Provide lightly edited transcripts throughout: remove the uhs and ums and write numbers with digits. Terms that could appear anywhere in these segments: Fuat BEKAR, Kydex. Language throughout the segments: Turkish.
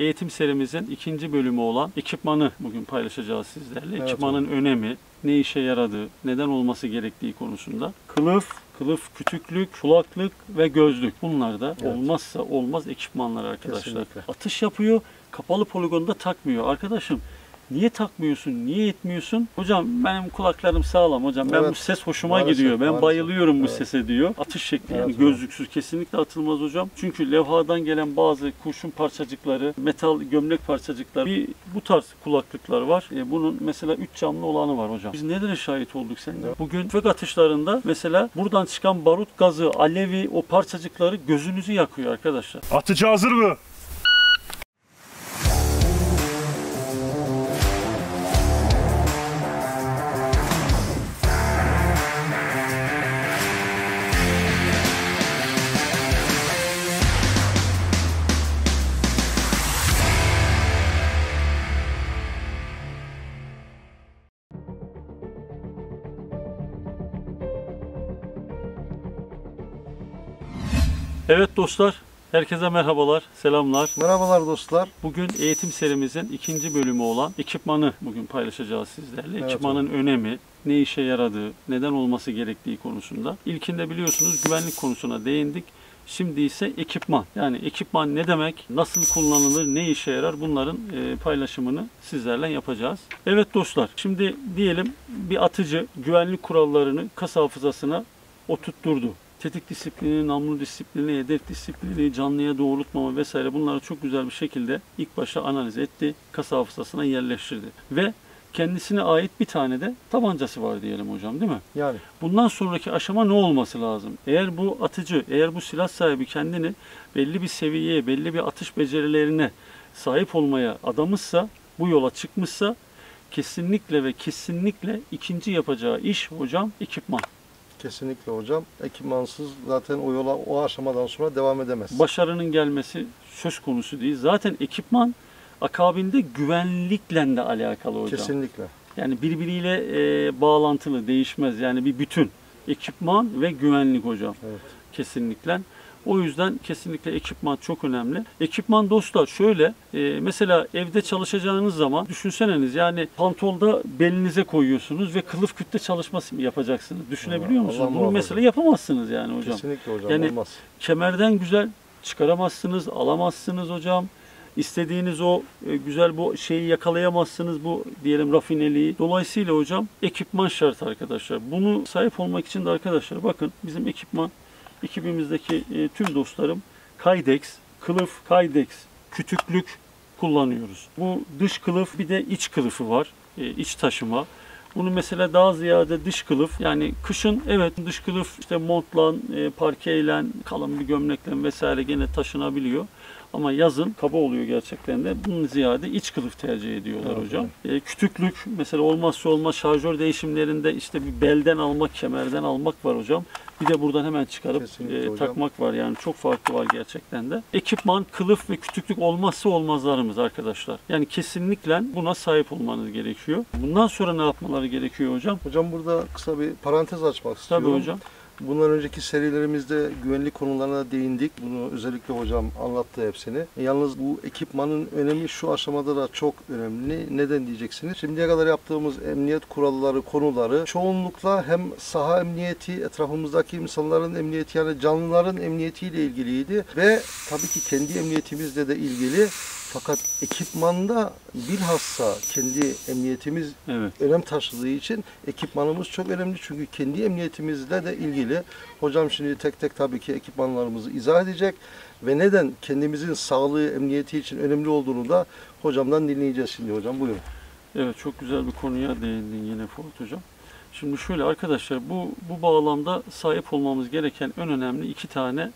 eğitim serimizin ikinci bölümü olan ekipmanı bugün paylaşacağız sizlerle. Evet, ekipmanın önemi, ne işe yaradığı, neden olması gerektiği konusunda. Kılıf, kütüklük, kulaklık ve gözlük. Bunlar da olmazsa olmaz ekipmanlar arkadaşlar. Kesinlikle. Atış yapıyor, kapalı poligonda takmıyor. Arkadaşım niye takmıyorsun, niye etmiyorsun? Hocam benim kulaklarım sağlam hocam, ben bu ses hoşuma gidiyor, ben bayılıyorum bu sese diyor. Atış şekli yani gözlüksüz kesinlikle atılmaz hocam. Çünkü levhadan gelen bazı kurşun parçacıkları, metal gömlek parçacıkları, bu tarz kulaklıklar var. Bunun mesela 3 camlı olanı var hocam. Biz nelere şahit olduk seninle? Evet. Bugün tüfek atışlarında mesela buradan çıkan barut gazı, alevi, o parçacıkları gözünüzü yakıyor arkadaşlar. Atıcı hazır mı? Evet dostlar, herkese merhabalar, selamlar. Merhabalar dostlar. Bugün eğitim serimizin ikinci bölümü olan ekipmanı bugün paylaşacağız sizlerle. Evet, ekipmanın önemi, ne işe yaradığı, neden olması gerektiği konusunda. İlkinde biliyorsunuz güvenlik konusuna değindik. Şimdi ise ekipman. Yani ekipman ne demek, nasıl kullanılır, ne işe yarar, bunların paylaşımını sizlerle yapacağız. Evet dostlar, şimdi diyelim bir atıcı güvenlik kurallarını kas hafızasına oturtturdu. Tetik disiplini, namlu disiplini, hedef disiplini, canlıya doğrultmama vesaire, bunları çok güzel bir şekilde ilk başta analiz etti. Kas hafızasına yerleştirdi. Ve kendisine ait bir tane de tabancası var diyelim hocam, değil mi? Yani. Bundan sonraki aşama ne olması lazım? Eğer bu atıcı, eğer bu silah sahibi kendini belli bir seviyeye, belli bir atış becerilerine sahip olmaya adamışsa, bu yola çıkmışsa kesinlikle ve kesinlikle ikinci yapacağı iş hocam ekipman. Kesinlikle hocam. Ekipmansız zaten o yola, o aşamadan sonra devam edemez. Başarının gelmesi söz konusu değil. Zaten ekipman akabinde güvenlikle de alakalı hocam. Kesinlikle. Yani birbiriyle bağlantılı, değişmez. Yani bir bütün. Ekipman ve güvenlik hocam. Evet. Kesinlikle. O yüzden kesinlikle ekipman çok önemli. Ekipman dostlar şöyle, mesela evde çalışacağınız zaman düşünseniz, yani pantolda belinize koyuyorsunuz ve kılıf kütle çalışması yapacaksınız. Düşünebiliyor musunuz? Bunu mesela yapamazsınız yani hocam. Kesinlikle hocam, yani olmaz. Kemerden güzel çıkaramazsınız, alamazsınız hocam. İstediğiniz o güzel bu şeyi yakalayamazsınız, bu diyelim rafineliği. Dolayısıyla hocam ekipman şart arkadaşlar. Bunu sahip olmak için de arkadaşlar bakın bizim ekipman. Ekibimizdeki tüm dostlarım Kydex, kılıf, Kydex, kütüklük kullanıyoruz. Bu dış kılıf, bir de iç kılıfı var, iç taşıma. Bunu mesela daha ziyade dış kılıf, yani kışın evet dış kılıf işte montla, parkeyle, kalın bir gömlekle vesaire gene taşınabiliyor. Ama yazın kaba oluyor gerçekten de. Bunun ziyade iç kılıf tercih ediyorlar hocam. Kütüklük mesela olmazsa olmaz şarjör değişimlerinde işte bir belden almak, kemerden almak var hocam. Bir de buradan hemen çıkarıp takmak var, yani çok farklı var gerçekten de. Ekipman, kılıf ve kütüklük olmazsa olmazlarımız arkadaşlar. Yani kesinlikle buna sahip olmanız gerekiyor. Bundan sonra ne yapmaları gerekiyor hocam? Hocam burada kısa bir parantez açmak istiyorum. Tabii hocam. Bundan önceki serilerimizde güvenlik konularına değindik. Bunu özellikle hocam anlattı hepsini. Yalnız bu ekipmanın önemi şu aşamada da çok önemli. Neden diyeceksiniz? Şimdiye kadar yaptığımız emniyet kuralları, konuları çoğunlukla hem saha emniyeti, etrafımızdaki insanların emniyeti, yani canlıların emniyetiyle ilgiliydi. Ve tabii ki kendi emniyetimizle de ilgili. Fakat ekipmanda bilhassa kendi emniyetimiz önem taşıdığı için ekipmanımız çok önemli. Çünkü kendi emniyetimizle de ilgili. Hocam şimdi tek tek tabii ki ekipmanlarımızı izah edecek. Ve neden kendimizin sağlığı, emniyeti için önemli olduğunu da hocamdan dinleyeceğiz şimdi hocam. Buyurun. Evet, çok güzel bir konuya değindin yine Fuat hocam. Şimdi şöyle arkadaşlar, bu bağlamda sahip olmamız gereken en önemli iki tane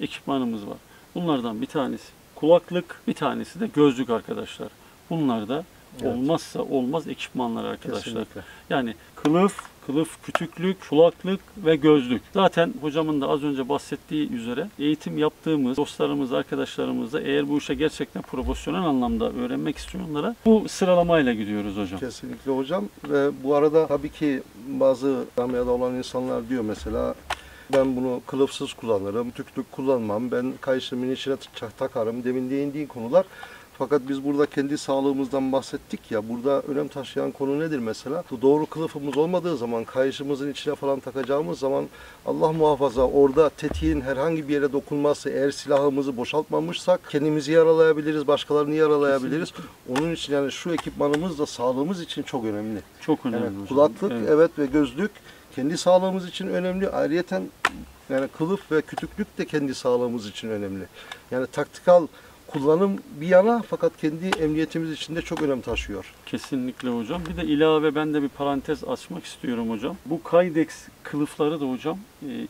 ekipmanımız var. Bunlardan bir tanesi kulaklık, bir tanesi de gözlük arkadaşlar. Bunlar da olmazsa olmaz ekipmanlar arkadaşlar. Kesinlikle. Yani kılıf, kütüklük, kulaklık ve gözlük. Zaten hocamın da az önce bahsettiği üzere eğitim yaptığımız dostlarımız, arkadaşlarımız da eğer bu işe gerçekten profesyonel anlamda öğrenmek istiyorlara bu sıralamayla gidiyoruz hocam. Kesinlikle hocam. Ve bu arada tabii ki bazı camiada olan insanlar diyor mesela, ben bunu kılıfsız kullanırım, kütüklük kullanmam, ben kayışımın içine takarım, demin değindiğin konular. Fakat biz burada kendi sağlığımızdan bahsettik ya, burada önem taşıyan konu nedir mesela? Doğru kılıfımız olmadığı zaman, kayışımızın içine falan takacağımız zaman Allah muhafaza orada tetiğin herhangi bir yere dokunması, eğer silahımızı boşaltmamışsak kendimizi yaralayabiliriz, başkalarını yaralayabiliriz. Kesinlikle. Onun için yani şu ekipmanımız da sağlığımız için çok önemli. Çok önemli. Yani kulaklık evet ve gözlük kendi sağlığımız için önemli. Ayrıyeten yani kılıf ve kütüklük de kendi sağlığımız için önemli. Yani taktikal kullanım bir yana, fakat kendi emniyetimiz için de çok önem taşıyor. Kesinlikle hocam. Bir de ilave ben de bir parantez açmak istiyorum hocam. Bu Kydex kılıfları da hocam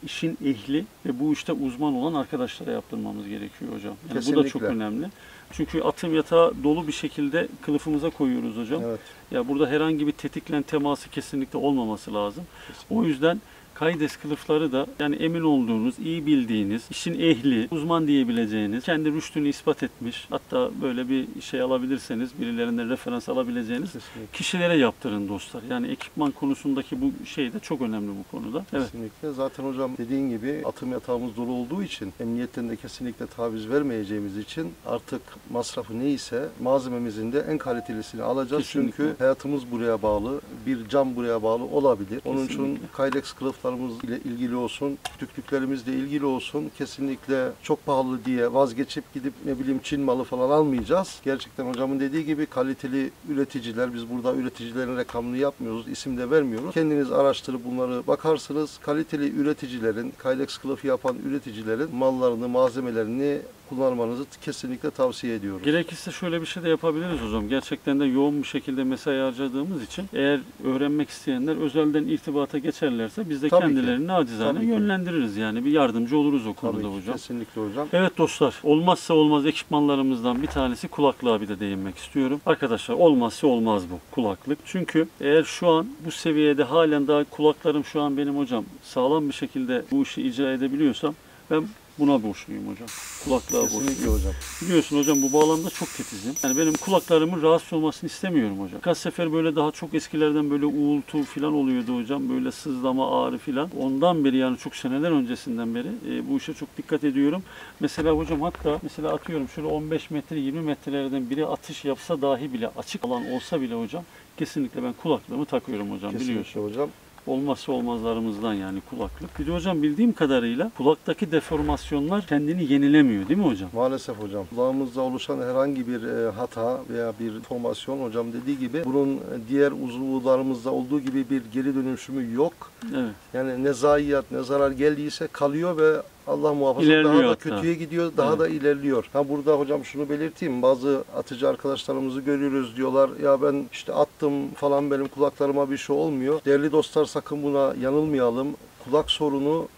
işin ehli ve bu işte uzman olan arkadaşlara yaptırmamız gerekiyor hocam. Yani bu da çok önemli. Çünkü atım yatağı dolu bir şekilde kılıfımıza koyuyoruz hocam. Evet. Ya burada herhangi bir tetikle teması kesinlikle olmaması lazım. Kesinlikle. O yüzden Kydex kılıfları da yani emin olduğunuz, iyi bildiğiniz, işin ehli, uzman diyebileceğiniz, kendi rüştünü ispat etmiş, hatta böyle bir şey alabilirseniz, birilerinden referans alabileceğiniz kişilere yaptırın dostlar. Yani ekipman konusundaki bu şey de çok önemli bu konuda. Evet. Kesinlikle. Zaten hocam dediğin gibi atım yatağımız dolu olduğu için, emniyetten de kesinlikle taviz vermeyeceğimiz için artık masrafı neyse malzememizin de en kalitelisini alacağız. Kesinlikle. Çünkü hayatımız buraya bağlı, bir can buraya bağlı olabilir. Onun için Kydex kılıfları ile ilgili olsun, kütüklüklerimizle ilgili olsun, kesinlikle çok pahalı diye vazgeçip gidip ne bileyim Çin malı falan almayacağız. Gerçekten hocamın dediği gibi kaliteli üreticiler, biz burada üreticilerin reklamını yapmıyoruz, isim de vermiyoruz. Kendiniz araştırıp bunları bakarsınız. Kaliteli üreticilerin, Kydex kılıfı yapan üreticilerin mallarını, malzemelerini kullanmanızı kesinlikle tavsiye ediyoruz. Gerekirse şöyle bir şey de yapabiliriz hocam. Gerçekten de yoğun bir şekilde mesai harcadığımız için eğer öğrenmek isteyenler özelden irtibata geçerlerse biz de kendilerini acizane yönlendiririz. Yani bir yardımcı oluruz o konuda hocam. Kesinlikle hocam. Evet dostlar, olmazsa olmaz ekipmanlarımızdan bir tanesi kulaklığa bir de değinmek istiyorum. Arkadaşlar olmazsa olmaz bu kulaklık. Çünkü eğer şu an bu seviyede halen daha kulaklarım şu an benim hocam sağlam bir şekilde bu işi icra edebiliyorsam ben buna borçluyum hocam. Kulaklığa borçluyum hocam. Biliyorsun hocam bu bağlamda çok titizim. Yani benim kulaklarımın rahatsız olmasını istemiyorum hocam. Kaç sefer böyle daha çok eskilerden böyle uğultu falan oluyordu hocam. Böyle sızlama, ağrı falan. Ondan beri yani çok seneler öncesinden beri bu işe çok dikkat ediyorum. Mesela hocam hatta mesela atıyorum şöyle 15 metre 20 metrelerden biri atış yapsa dahi bile açık alan olsa bile hocam kesinlikle ben kulaklığımı takıyorum hocam. Kesinlikle biliyorsun hocam. Olmazsa olmazlarımızdan yani kulaklık. Bir de hocam bildiğim kadarıyla kulaktaki deformasyonlar kendini yenilemiyor değil mi hocam? Maalesef hocam. Kulağımızda oluşan herhangi bir hata veya bir formasyon hocam dediği gibi bunun diğer uzuvlarımızda olduğu gibi bir geri dönüşümü yok. Evet. Yani ne zayiat ne zarar geldiyse kalıyor ve Allah muhafaza daha da kötüye gidiyor, daha da ilerliyor. Ha burada hocam şunu belirteyim, bazı atıcı arkadaşlarımızı görüyoruz diyorlar ya ben işte attım falan benim kulaklarıma bir şey olmuyor. Değerli dostlar sakın buna yanılmayalım. Kulak sorunu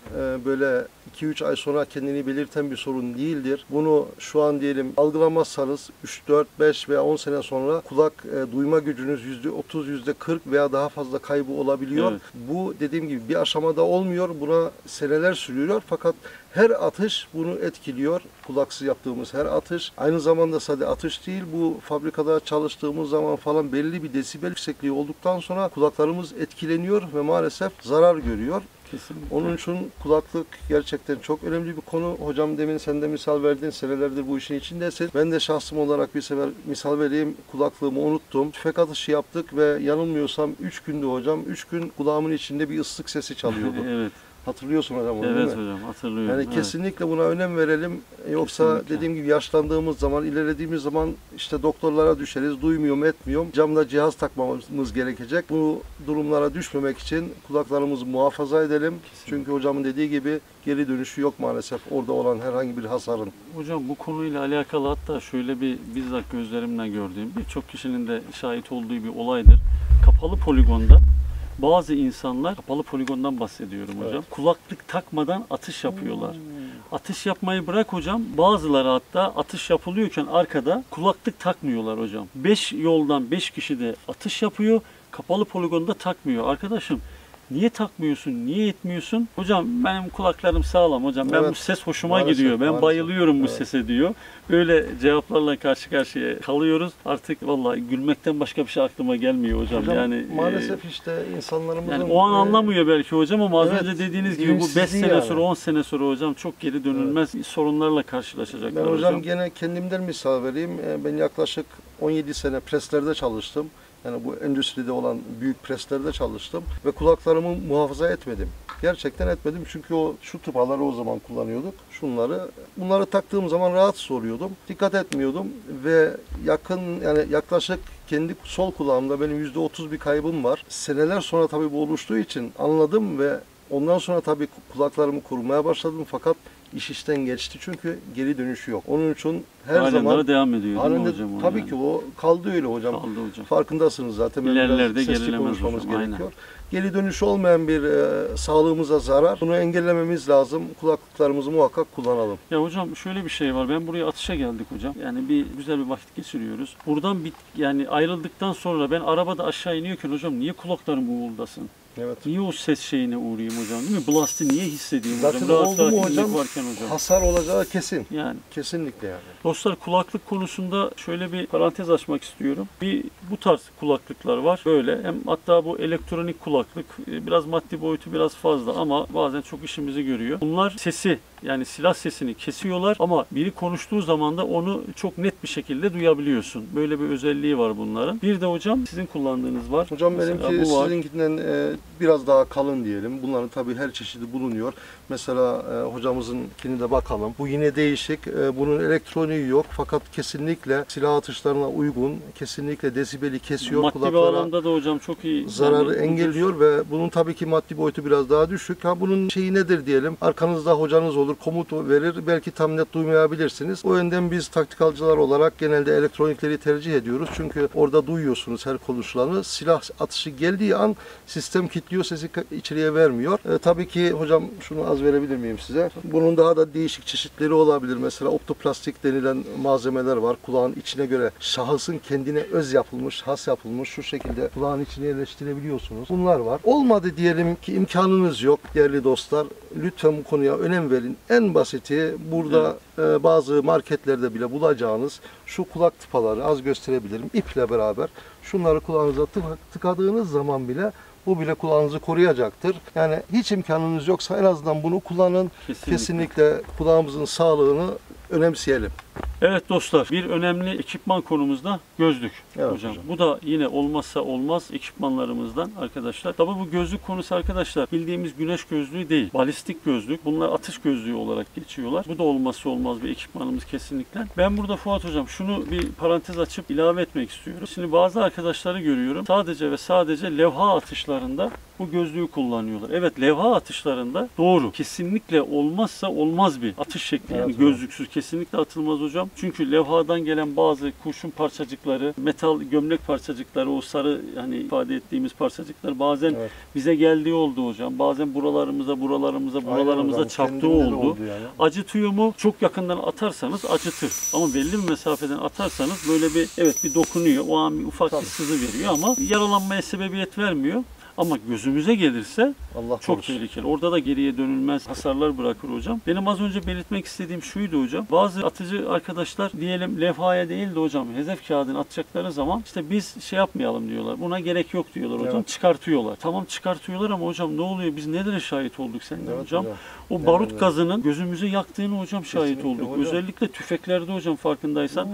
böyle 2-3 ay sonra kendini belirten bir sorun değildir. Bunu şu an diyelim algılamazsanız 3-4-5 veya 10 sene sonra kulak duyma gücünüz %30, %40 veya daha fazla kaybı olabiliyor. Evet. Bu dediğim gibi bir aşamada olmuyor. Buna seneler sürüyor fakat her atış bunu etkiliyor. Kulaksız yaptığımız her atış. Aynı zamanda sadece atış değil, bu fabrikada çalıştığımız zaman falan belli bir desibel yüksekliği olduktan sonra kulaklarımız etkileniyor ve maalesef zarar görüyor. Kesinlikle. Onun için kulaklık gerçekten çok önemli bir konu. Hocam demin sen de misal verdin, senelerdir bu işin içindesin. Ben de şahsım olarak bir sefer misal vereyim. Kulaklığımı unuttum. Tüfek atışı yaptık ve yanılmıyorsam 3 gündü hocam. 3 gün kulağımın içinde bir ıslık sesi çalıyordu. Evet. Hatırlıyorsun hocam onu değil mi? Evet hocam hatırlıyorum. Yani kesinlikle buna önem verelim. Yoksa dediğim gibi yaşlandığımız zaman, ilerlediğimiz zaman işte doktorlara düşeriz. Duymuyorum, etmiyorum. Camda cihaz takmamız gerekecek. Bu durumlara düşmemek için kulaklarımızı muhafaza edelim. Kesinlikle. Çünkü hocamın dediği gibi geri dönüşü yok maalesef orada olan herhangi bir hasarın. Hocam bu konuyla alakalı hatta şöyle bir bizzat gözlerimden gördüğüm, birçok kişinin de şahit olduğu bir olaydır. Kapalı poligonda bazı insanlar, kapalı poligondan bahsediyorum hocam, kulaklık takmadan atış yapıyorlar. Atış yapmayı bırak hocam, bazıları hatta atış yapılıyorken arkada kulaklık takmıyorlar hocam. 5 yoldan 5 kişi de atış yapıyor, kapalı poligonda takmıyor. Arkadaşım Niye takmıyorsun? Niye etmiyorsun? Hocam benim kulaklarım sağlam hocam. Ben bu ses hoşuma gidiyor. Ben bayılıyorum bu sese diyor. Böyle cevaplarla karşı karşıya kalıyoruz. Artık vallahi gülmekten başka bir şey aklıma gelmiyor hocam. Yani maalesef işte insanlarımızın yani o an anlamıyor belki hocam ama az önce dediğiniz gibi bu 5 sene sonra 10 sene sonra hocam çok geri dönülmez sorunlarla karşılaşacaklar hocam. Ben hocam gene kendimden misal vereyim. Ben yaklaşık 17 sene preslerde çalıştım. Yani bu endüstride olan büyük preslerde çalıştım ve kulaklarımı muhafaza etmedim. Gerçekten etmedim çünkü şu tıpaları o zaman kullanıyorduk. Bunları taktığım zaman rahatsız oluyordum. Dikkat etmiyordum ve yaklaşık kendi sol kulağımda benim %30 bir kaybım var. Seneler sonra tabii bu oluştuğu için anladım ve ondan sonra tabii kulaklarımı korumaya başladım fakat iş işten geçti çünkü geri dönüşü yok. Onun için her zaman devam ediyor hocam. Tabii yani. Ki o kaldı öyle hocam. Kaldı hocam. Farkındasınız zaten. İlerlerde gerilemez hocam. Aynen. Geri dönüşü olmayan bir sağlığımıza zarar. Bunu engellememiz lazım. Kulaklıklarımızı muhakkak kullanalım. Ya hocam şöyle bir şey var. Ben buraya atışa geldik hocam. Yani güzel bir vakit geçiriyoruz. Buradan yani ayrıldıktan sonra ben arabada aşağı iniyorken hocam niye kulaklarım uğuldasın? Evet. Niye o ses şeyine uğrayayım hocam değil mi? Blast'ı niye hissedeyim zaten hocam? Oldu mu hocam? Hasar olacağı kesin. Yani. Kesinlikle yani. Dostlar kulaklık konusunda şöyle bir parantez açmak istiyorum. Bu tarz kulaklıklar var. Böyle hem hatta bu elektronik kulaklık biraz maddi boyutu biraz fazla ama bazen çok işimizi görüyor. Bunlar sesi yani silah sesini kesiyorlar ama biri konuştuğu zaman da onu çok net bir şekilde duyabiliyorsun. Böyle bir özelliği var bunların. Bir de hocam sizin kullandığınız var. Hocam mesela benimki sizinkinden biraz daha kalın diyelim. Bunların tabii her çeşidi bulunuyor. Mesela hocamınkine de bakalım. Bu yine değişik. Bunun elektroniği yok fakat kesinlikle silah atışlarına uygun. Kesinlikle desibeli kesiyor. Maddi bağlamda da hocam çok iyi. Zararı engelliyor ve bunun tabii ki maddi boyutu biraz daha düşük. Ha bunun şeyi nedir diyelim. Arkanızda hocanız olur. Komut verir. Belki tam net duymayabilirsiniz. O yönden biz taktikalcılar olarak genelde elektronikleri tercih ediyoruz. Çünkü orada duyuyorsunuz her konuşulanı. Silah atışı geldiği an sistem kilitliyor. Sesi içeriye vermiyor. Tabii ki hocam şunu az verebilir miyim size? Bunun daha da değişik çeşitleri olabilir. Mesela optoplastik denilen malzemeler var. Kulağın içine göre şahısın kendine öz yapılmış, has yapılmış şu şekilde kulağın içine yerleştirebiliyorsunuz. Bunlar var. Olmadı diyelim ki imkanınız yok değerli dostlar. Lütfen bu konuya önem verin. En basiti burada bazı marketlerde bile bulacağınız şu kulak tıpaları az gösterebilirim. İple beraber şunları kulağınıza tıkadığınız zaman bile bu bile kulağınızı koruyacaktır. Yani hiç imkanınız yoksa en azından bunu kullanın. Kesinlikle kulağımızın sağlığını önemseyelim. Evet dostlar, bir önemli ekipman konumuzda gözlük hocam. Bu da yine olmazsa olmaz ekipmanlarımızdan arkadaşlar. Tabii bu gözlük konusu arkadaşlar bildiğimiz güneş gözlüğü değil. Balistik gözlük. Bunlar atış gözlüğü olarak geçiyorlar. Bu da olmazsa olmaz bir ekipmanımız kesinlikle. Ben burada Fuat hocam şunu bir parantez açıp ilave etmek istiyorum. Şimdi bazı arkadaşları görüyorum. Sadece ve sadece levha atışlarında bu gözlüğü kullanıyorlar. Evet, levha atışlarında doğru. Kesinlikle olmazsa olmaz bir atış şekli. Yani gözlüksüz kesinlikle atılmaz hocam. Çünkü levhadan gelen bazı kurşun parçacıkları, metal gömlek parçacıkları, o sarı hani ifade ettiğimiz parçacıklar bazen bize geldiği oldu hocam. Bazen buralarımıza çarptığı oldu. Yani. Acıtıyor mu? Çok yakından atarsanız acıtır. Ama belli bir mesafeden atarsanız böyle bir dokunuyor. O an bir ufak bir sızı veriyor ama yaralanmaya sebebiyet vermiyor. Ama gözümüze gelirse Allah çok tehlikeli. Orada da geriye dönülmez hasarlar bırakır hocam. Benim az önce belirtmek istediğim şuydu hocam. Bazı atıcı arkadaşlar diyelim levhaya değil de hocam hedef kağıdını atacakları zaman işte biz şey yapmayalım diyorlar. Buna gerek yok diyorlar hocam. Evet. Çıkartıyorlar. Tamam çıkartıyorlar ama hocam ne oluyor? Biz nelere şahit olduk senden hocam? O barut gazının gözümüzü yaktığını hocam şahit olduk. Hocam. Özellikle tüfeklerde hocam farkındaysan.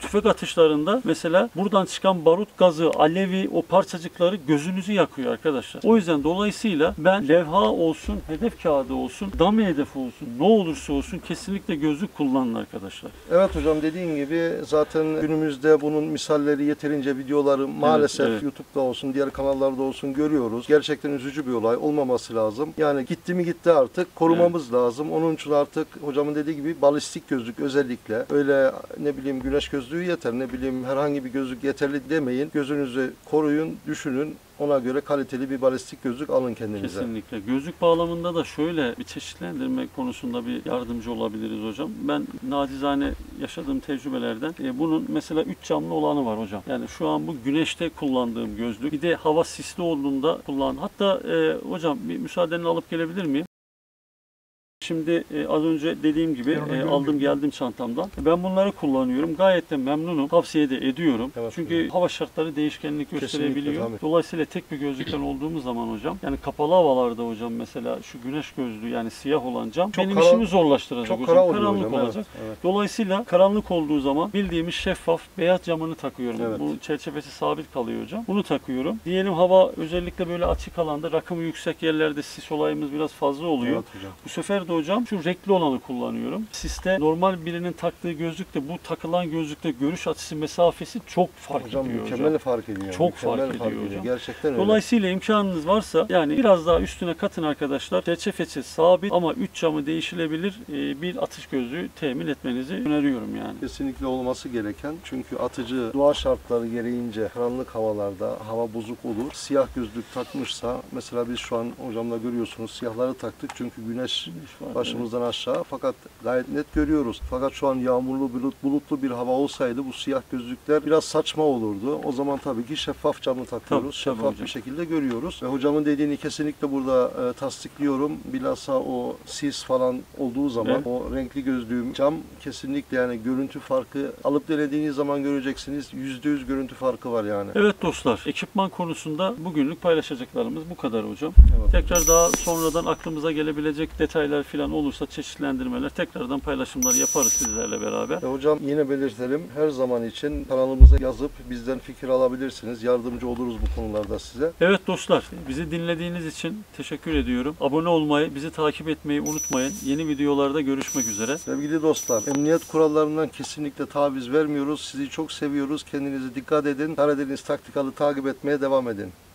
Tüfek atışlarında mesela buradan çıkan barut gazı, alevi o parçacıkları gözünüzü yaktı. Arkadaşlar. O yüzden dolayısıyla ben levha olsun, hedef kağıdı olsun, dummy hedefi olsun, ne olursa olsun kesinlikle gözlük kullanın arkadaşlar. Evet hocam dediğim gibi zaten günümüzde bunun misalleri yeterince videoları maalesef YouTube'da olsun, diğer kanallarda olsun görüyoruz. Gerçekten üzücü bir olay olmaması lazım. Yani gitti mi gitti artık korumamız lazım. Onun için artık hocamın dediği gibi balistik gözlük özellikle öyle güneş gözlüğü yeter herhangi bir gözlük yeterli demeyin. Gözünüzü koruyun, düşünün. Ona göre kaliteli bir balistik gözlük alın kendinize. Kesinlikle. Gözlük bağlamında da şöyle bir çeşitlendirme konusunda bir yardımcı olabiliriz hocam. Ben nacizane yaşadığım tecrübelerden bunun mesela 3 camlı olanı var hocam. Yani şu an bu güneşte kullandığım gözlük. Bir de hava sisli olduğunda kullan. Hatta hocam bir müsaadenle alıp gelebilir miyim? Şimdi az önce dediğim gibi aldım geldim çantamdan. Ben bunları kullanıyorum. Gayet de memnunum. Tavsiye de ediyorum. Evet, çünkü hava şartları değişkenlik gösterebiliyor. Tabii. Dolayısıyla tek bir gözlükten olduğumuz zaman hocam, yani kapalı havalarda hocam mesela şu güneş gözlüğü, yani siyah olan cam çok benim işimi zorlaştıracak. Çok hocam. Karanlık hocam, olacak. Evet, evet. Dolayısıyla karanlık olduğu zaman bildiğimiz şeffaf beyaz camını takıyorum. Evet. Bu çerçevesi sabit kalıyor hocam. Bunu takıyorum. Diyelim hava özellikle böyle açık alanda, rakımı yüksek yerlerde sis olayımız biraz fazla oluyor. Evet, hocam. Bu sefer de hocam şu renkli olanı kullanıyorum. Siste normal birinin taktığı gözlükle bu takılan gözlükle görüş açısı mesafesi çok fark hocam, ediyor hocam. Mükemmel fark ediyor. Çok fark ediyor hocam. Gerçekten öyle. Dolayısıyla imkanınız varsa yani biraz daha üstüne katın arkadaşlar. Çerçevesi sabit ama 3 camı değişilebilir bir atış gözlüğü temin etmenizi öneriyorum yani. Kesinlikle olması gereken, çünkü atıcı doğa şartları gereğince karanlık havalarda hava bozuk olur. Siyah gözlük takmışsa mesela biz şu an hocamla görüyorsunuz siyahları taktık çünkü güneş başımızdan aşağı, fakat gayet net görüyoruz. Fakat şu an yağmurlu, bulutlu bir hava olsaydı bu siyah gözlükler biraz saçma olurdu. O zaman tabii ki şeffaf camı takıyoruz. Tabii, şeffaf bir şekilde görüyoruz. Ve hocamın dediğini kesinlikle burada tasdikliyorum. Bilhassa o sis falan olduğu zaman evet, o renkli gözlüğüm cam kesinlikle, yani görüntü farkı alıp denediğiniz zaman göreceksiniz. %100 görüntü farkı var yani. Evet dostlar, ekipman konusunda bugünlük paylaşacaklarımız bu kadar hocam. Evet, tekrar hocam, daha sonradan aklımıza gelebilecek detaylar falan olursa çeşitlendirmeler, tekrardan paylaşımlar yaparız sizlerle beraber. Hocam yine belirtelim, her zaman için kanalımıza yazıp bizden fikir alabilirsiniz. Yardımcı oluruz bu konularda size. Evet dostlar, bizi dinlediğiniz için teşekkür ediyorum. Abone olmayı, bizi takip etmeyi unutmayın. Yeni videolarda görüşmek üzere. Sevgili dostlar, emniyet kurallarından kesinlikle taviz vermiyoruz. Sizi çok seviyoruz. Kendinize dikkat edin. Karadeniz Taktik'ı takip etmeye devam edin.